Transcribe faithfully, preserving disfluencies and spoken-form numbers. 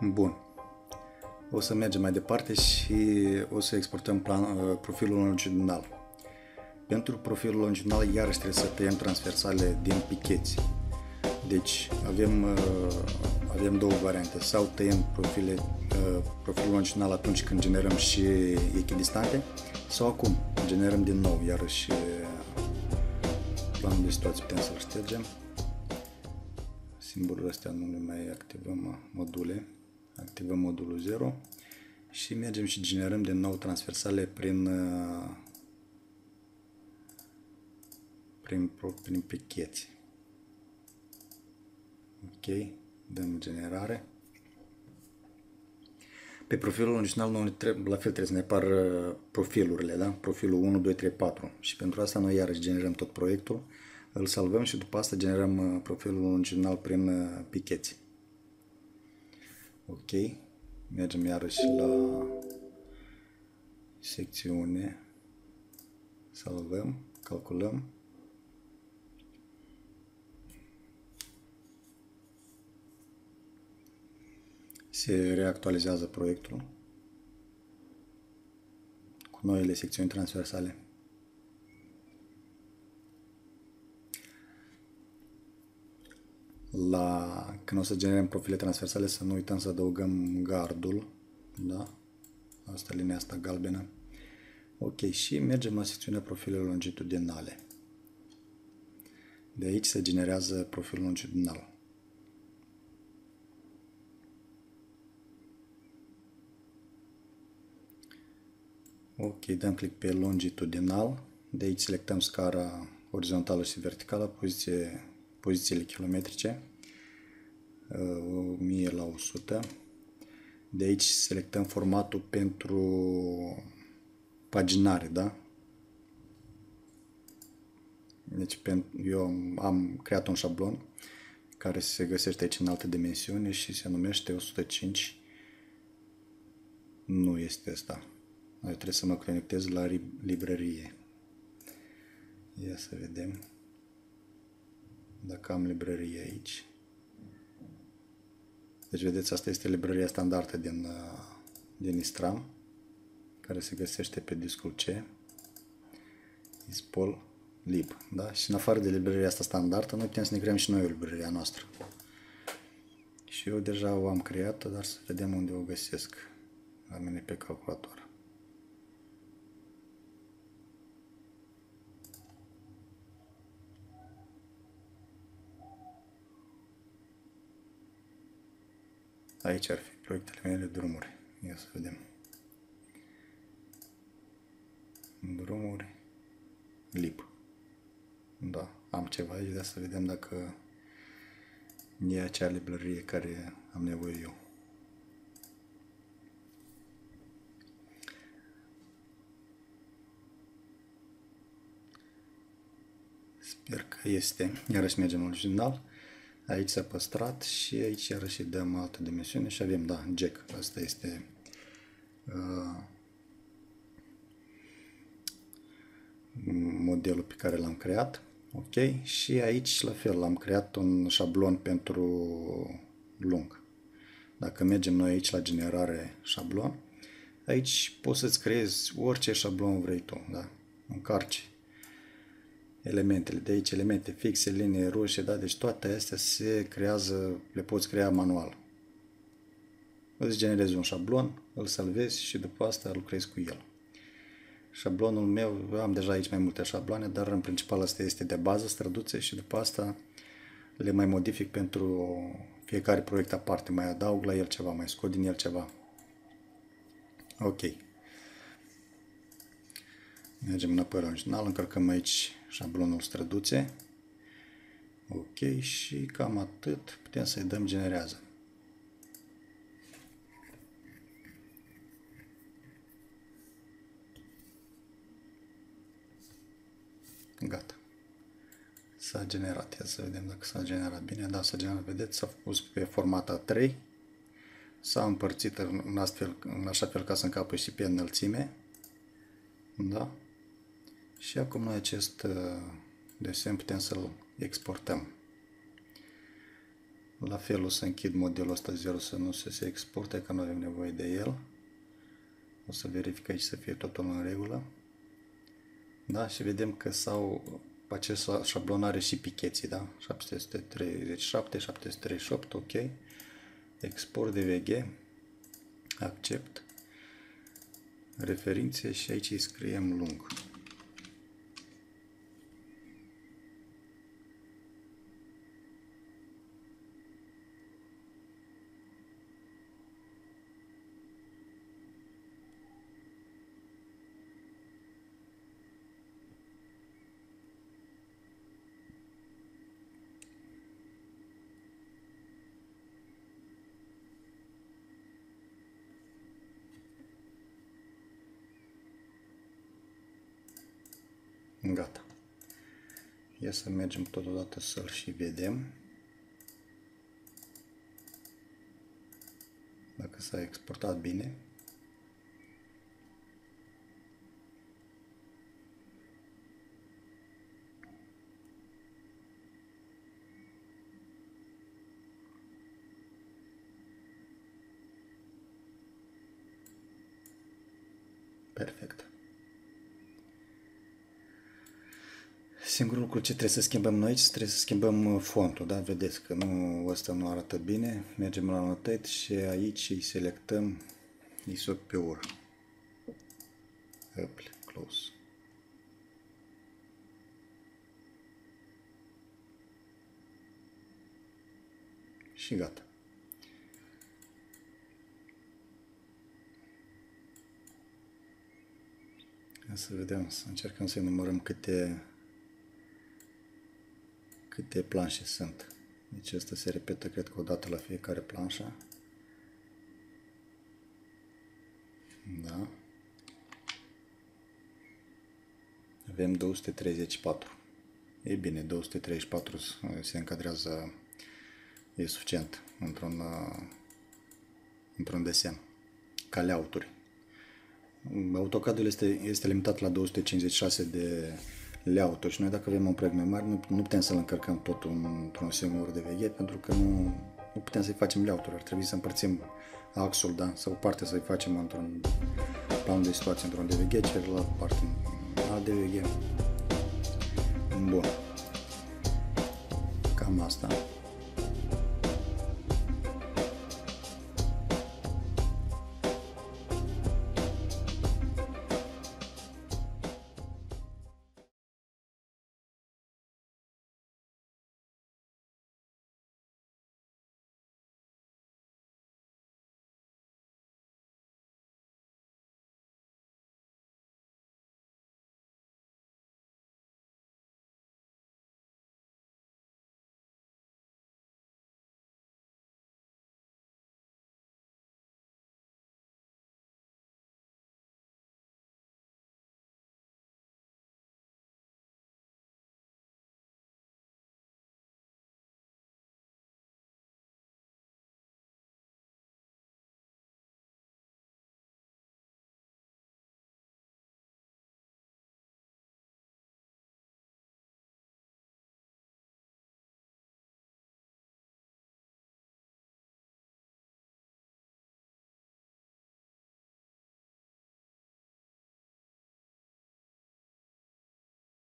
Bun. O să mergem mai departe și o să exportăm plan, profilul longitudinal. Pentru profilul longitudinal, iarăși trebuie să tăiem transversalele din picheți. Deci avem, avem două variante. Sau tăiem profile, profilul longitudinal atunci când generăm și echidistante, sau acum generăm din nou, iarăși planul de situație putem să-l ștergem. Simbolurile astea nu le mai activăm, module. Activăm modulul zero și mergem și generăm din nou transversale prin, prin, prin picheți. Ok, dăm generare. Pe profilul longitudinal noi trebuie, la fel trebuie să ne apară profilurile, da? Profilul unu, doi, trei, patru și pentru asta noi iarăși generăm tot proiectul, îl salvăm și după asta generăm profilul longitudinal prin picheți. Ok, mergem iarăși la secțiune, salvăm, calculăm. Se reactualizează proiectul cu noile secțiuni transversale. La, când o să generăm profile transversale, să nu uităm să adăugăm gardul, da? Asta, linia asta galbenă. Ok, și mergem la secțiunea profile longitudinale. De aici se generează profilul longitudinal. Ok, dăm click pe longitudinal, de aici selectăm scara orizontală și verticală, poziție pozițiile kilometrice, o mie la o sută. De aici selectăm formatul pentru paginare, da? Deci eu am creat un șablon care se găsește aici în alte dimensiuni și se numește o sută cinci. Nu este asta. Eu trebuie să mă conectez la librărie. Ia să vedem. Dacă am librărie aici. Deci vedeți, asta este librăria standardă din, din Istram, care se găsește pe discul C, Ispol Lib. Da? Și în afară de librăria asta standardă, noi putem să ne creăm și noi o librăria noastră. Și eu deja o am creată, dar să vedem unde o găsesc la mine pe calculator. Aici ar fi proiectele mele, drumuri. Ia să vedem. Drumuri, lib. Da, am ceva aici, dar să vedem dacă e acea librărie care am nevoie eu. Sper că este. Iarăși mergem la original. Aici s-a păstrat și aici iarăși dăm altă dimensiune și avem, da, jack. Asta este uh, modelul pe care l-am creat. Ok, și aici la fel am creat un șablon pentru lung. Dacă mergem noi aici la generare șablon, aici poți să-ți creezi orice șablon vrei tu, da? Încarci elementele, de aici elemente fixe, linii roșii, da? Deci toate astea se creează, le poți crea manual. Îți generezi un șablon, îl salvezi și după asta lucrezi cu el. Șablonul meu, am deja aici mai multe șabloane, dar în principal asta este de bază, străduțe și după asta le mai modific pentru fiecare proiect aparte, mai adaug la el ceva, mai scot din el ceva. Ok. Mergem înapoi la original, încărcăm aici șablonul străduțe. Ok, și cam atât, putem să-i dăm generează. Gata. S-a generat, ia să vedem dacă s-a generat bine. Da, s-a generat, vedeți, s-a pus pe format A trei. S-a împărțit în, astfel, în așa fel ca să încapă și pe înălțime. Da? Și acum noi acest desen putem să-l exportăm. La fel o să închid modelul ăsta zero să nu se, se exporte, că nu avem nevoie de el. O să verific aici să fie totul în regulă. Da, și vedem că s-au pe acest șablonare și picheții, da? șapte sute treizeci și șapte, șapte sute treizeci și opt, ok. Export D V G, accept, referințe și aici îi scriem lung. Gata. Ia să mergem totodată să-l și vedem dacă s-a exportat bine. Perfect. Singurul lucru ce trebuie să schimbăm noi aici, trebuie să schimbăm fontul, da? Vedeți că nu, ăsta nu arată bine. Mergem la notate și aici îi selectăm I S O pe oră. Apple, close. Și gata. Să vedem, să încercăm să numărăm câte câte planșe sunt. Deci asta se repetă, cred că o dată la fiecare planșă. Da. Avem două sute treizeci și patru. Ei bine, două sute treizeci și patru se încadrează, e suficient într-un într-un desen, ca layout-uri. AutoCAD-ul este, este limitat la două sute cincizeci și șase de layout-uri și noi dacă avem un proiect mai mare nu, nu putem să-l încărcăm totul într-un singur de veghe, pentru că nu, nu putem să-i facem layout-uri, ar trebui să împărțim axul, da, sau o parte să-i facem într-un plan de situație într-un D V G, celălalt parte în alt D V G. Bun. Cam asta.